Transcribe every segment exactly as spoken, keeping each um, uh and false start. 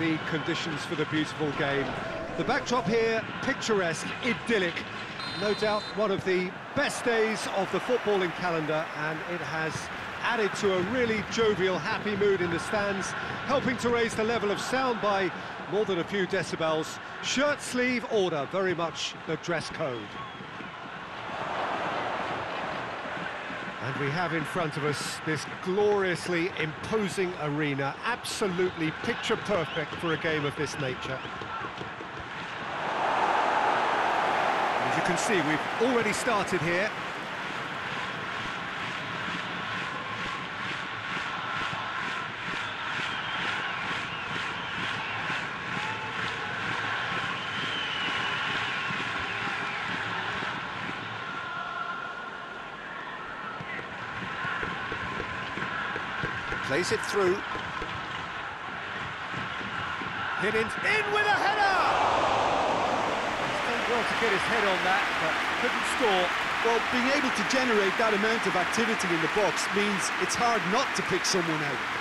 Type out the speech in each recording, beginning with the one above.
the conditions for the beautiful game. The backdrop here, picturesque, idyllic. No doubt one of the best days of the footballing calendar, and it has added to a really jovial, happy mood in the stands, helping to raise the level of sound by more than a few decibels. Shirt sleeve order, very much the dress code. And we have in front of us this gloriously imposing arena, absolutely picture perfect for a game of this nature. As you can see, we've already started here. Plays it through. Hit in, in with a header! He's done well to get his head on that, but couldn't score. Well, being able to generate that amount of activity in the box means it's hard not to pick someone out.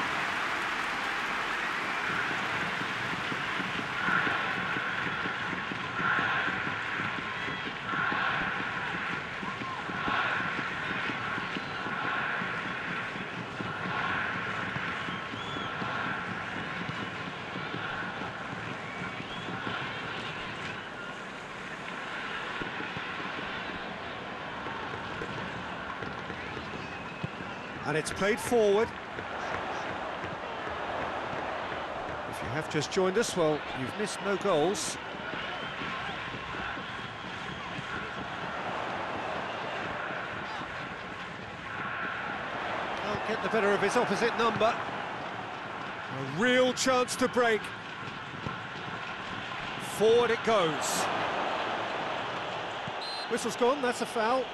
And it's played forward. If you have just joined us, well, you've missed no goals. Can't get the better of his opposite number. A real chance to break. Forward it goes. Whistle's gone, that's a foul.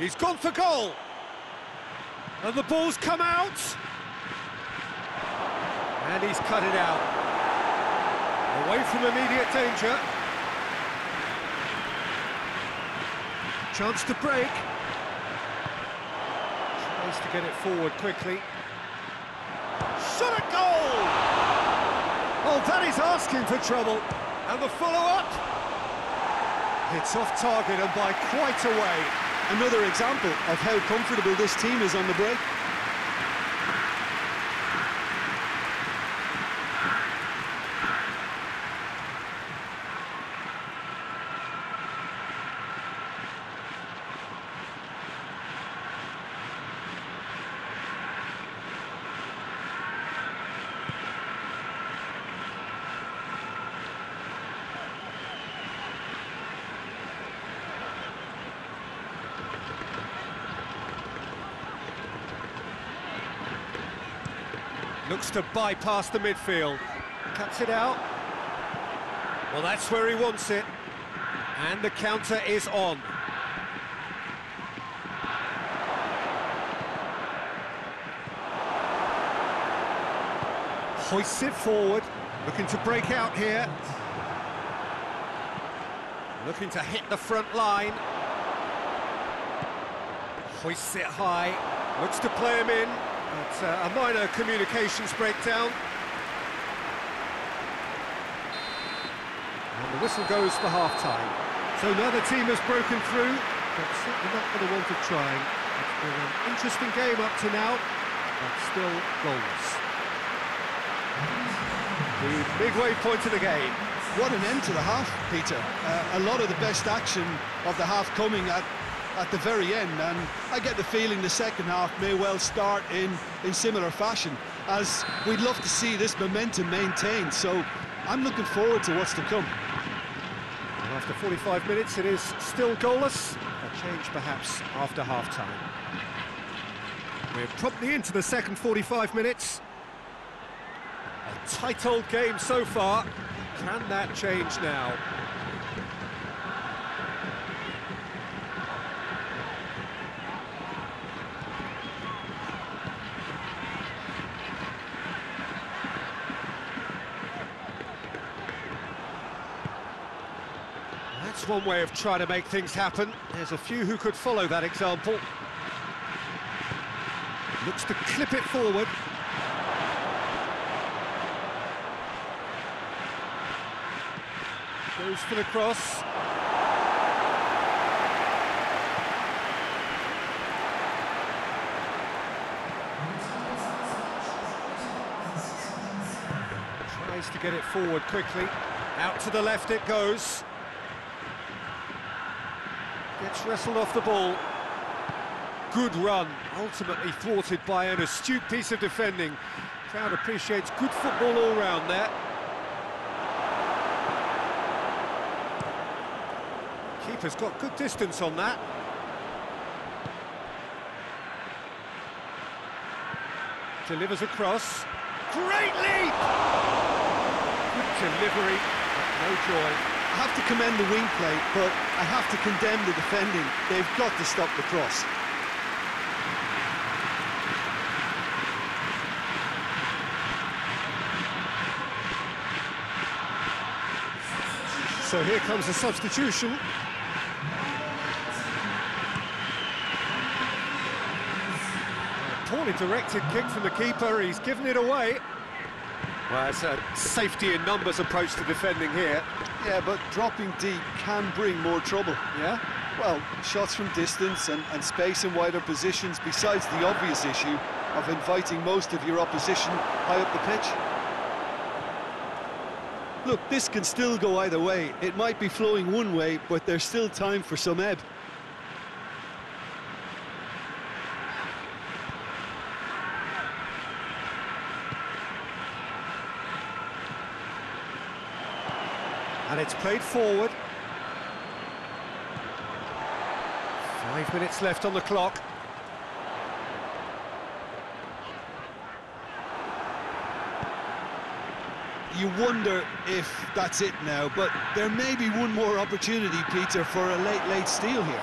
He's gone for goal, and the ball's come out, and he's cut it out. Away from immediate danger. Chance to break. Tries to get it forward quickly. Shot at goal! Oh, that is asking for trouble, and the follow-up. It's off target and by quite a way. Another example of how comfortable this team is on the break. Looks to bypass the midfield. Cuts it out. Well, that's where he wants it. And the counter is on. Hoists it forward. Looking to break out here. Looking to hit the front line. Hoists it high. Looks to play him in. It's uh, a minor communications breakdown. And the whistle goes for half-time. So now the team has broken through, but certainly not for the want of trying. It's been an interesting game up to now, but still goalless. The midway point of the game. What an end to the half, Peter. Uh, a lot of the best action of the half coming at at the very end, and I get the feeling the second half may well start in in similar fashion, as we'd love to see this momentum maintained. So I'm looking forward to what's to come. And after forty-five minutes it is still goalless. A change perhaps after half-time. We're promptly into the second forty-five minutes. A tight old game so far. Can that change now? That's one way of trying to make things happen. There's a few who could follow that example. Looks to clip it forward. Goes for the cross. Tries to get it forward quickly. Out to the left it goes. Gets wrestled off the ball. Good run, ultimately thwarted by an astute piece of defending. Crowd appreciates good football all round there. Keeper's got good distance on that. Delivers a cross. Great leap! Good delivery, no joy. I have to commend the wing play, but I have to condemn the defending. They've got to stop the cross. So here comes a substitution. A poorly directed kick from the keeper, he's given it away. Well, it's a safety in numbers approach to defending here. Yeah, but dropping deep can bring more trouble. Yeah? Well, shots from distance and, and space in wider positions, besides the obvious issue of inviting most of your opposition high up the pitch. Look, this can still go either way. It might be flowing one way, but there's still time for some ebb. And it's played forward. Five minutes left on the clock. You wonder if that's it now, but there may be one more opportunity, Peter, for a late, late steal here.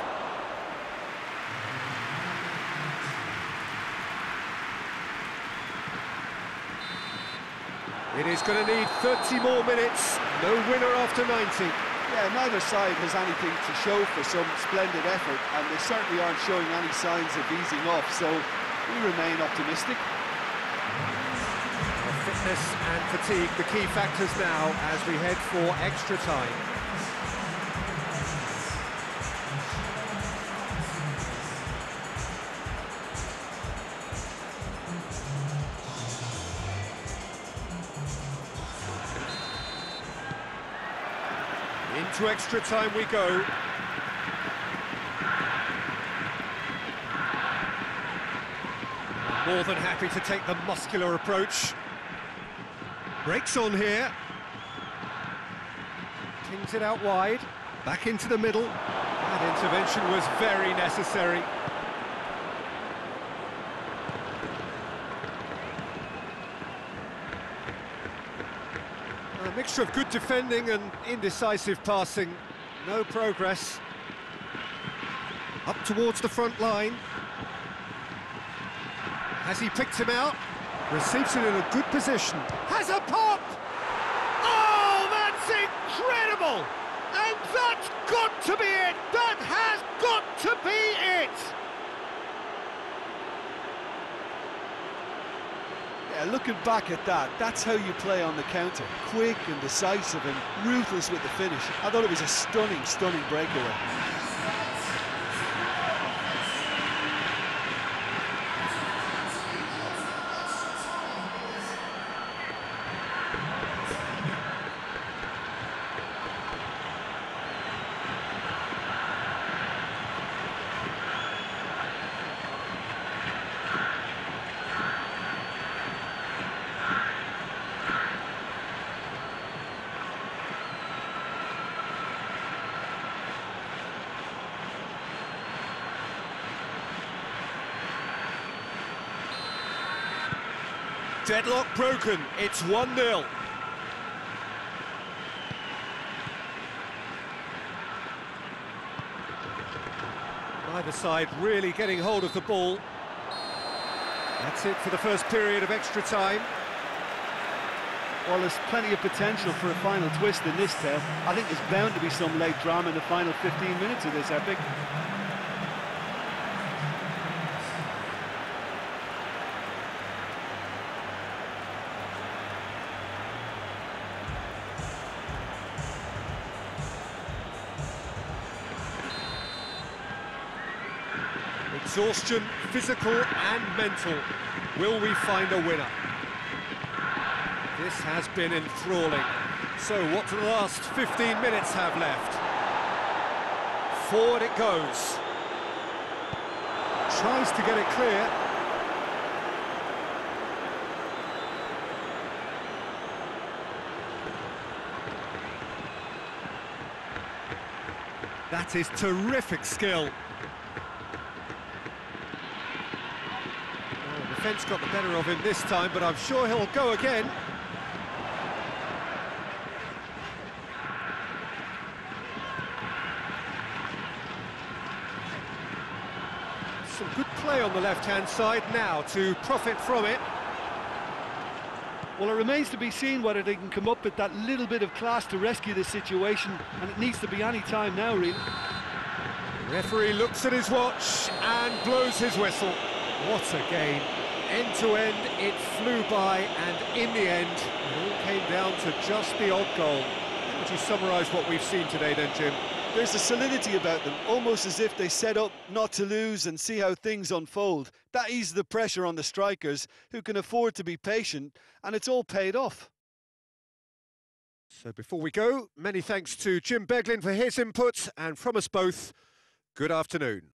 It is going to need thirty more minutes, no winner after ninety. Yeah, neither side has anything to show for some splendid effort, and they certainly aren't showing any signs of easing off, so we remain optimistic. Fitness and fatigue, the key factors now as we head for extra time. Into extra time we go. More than happy to take the muscular approach. Breaks on here. Pings it out wide. Back into the middle. That intervention was very necessary. A mixture of good defending and indecisive passing. No progress. Up towards the front line. Has he picked him out? Receives it in a good position. Has a pop! Oh, that's incredible! And that's got to be it! That has got to be it! Yeah, looking back at that, that's how you play on the counter. Quick and decisive and ruthless with the finish. I thought it was a stunning, stunning breakaway. Deadlock broken, it's one nil. Neither side really getting hold of the ball. That's it for the first period of extra time. While there's plenty of potential for a final twist in this tale, I think there's bound to be some late drama in the final fifteen minutes of this epic. Exhaustion, physical and mental. Will we find a winner? This has been enthralling. So what do the last fifteen minutes have left? Forward it goes. Tries to get it clear. That is terrific skill. Defence got the better of him this time, but I'm sure he'll go again. Some good play on the left-hand side now to profit from it. Well, it remains to be seen whether they can come up with that little bit of class to rescue this situation, and it needs to be any time now, really. The referee looks at his watch and blows his whistle. What a game. End to end, it flew by, and in the end, it all came down to just the odd goal. How would you summarise what we've seen today then, Jim? There's a solidity about them, almost as if they set up not to lose and see how things unfold. That eases the pressure on the strikers, who can afford to be patient, and it's all paid off. So before we go, many thanks to Jim Beglin for his input, and from us both, good afternoon.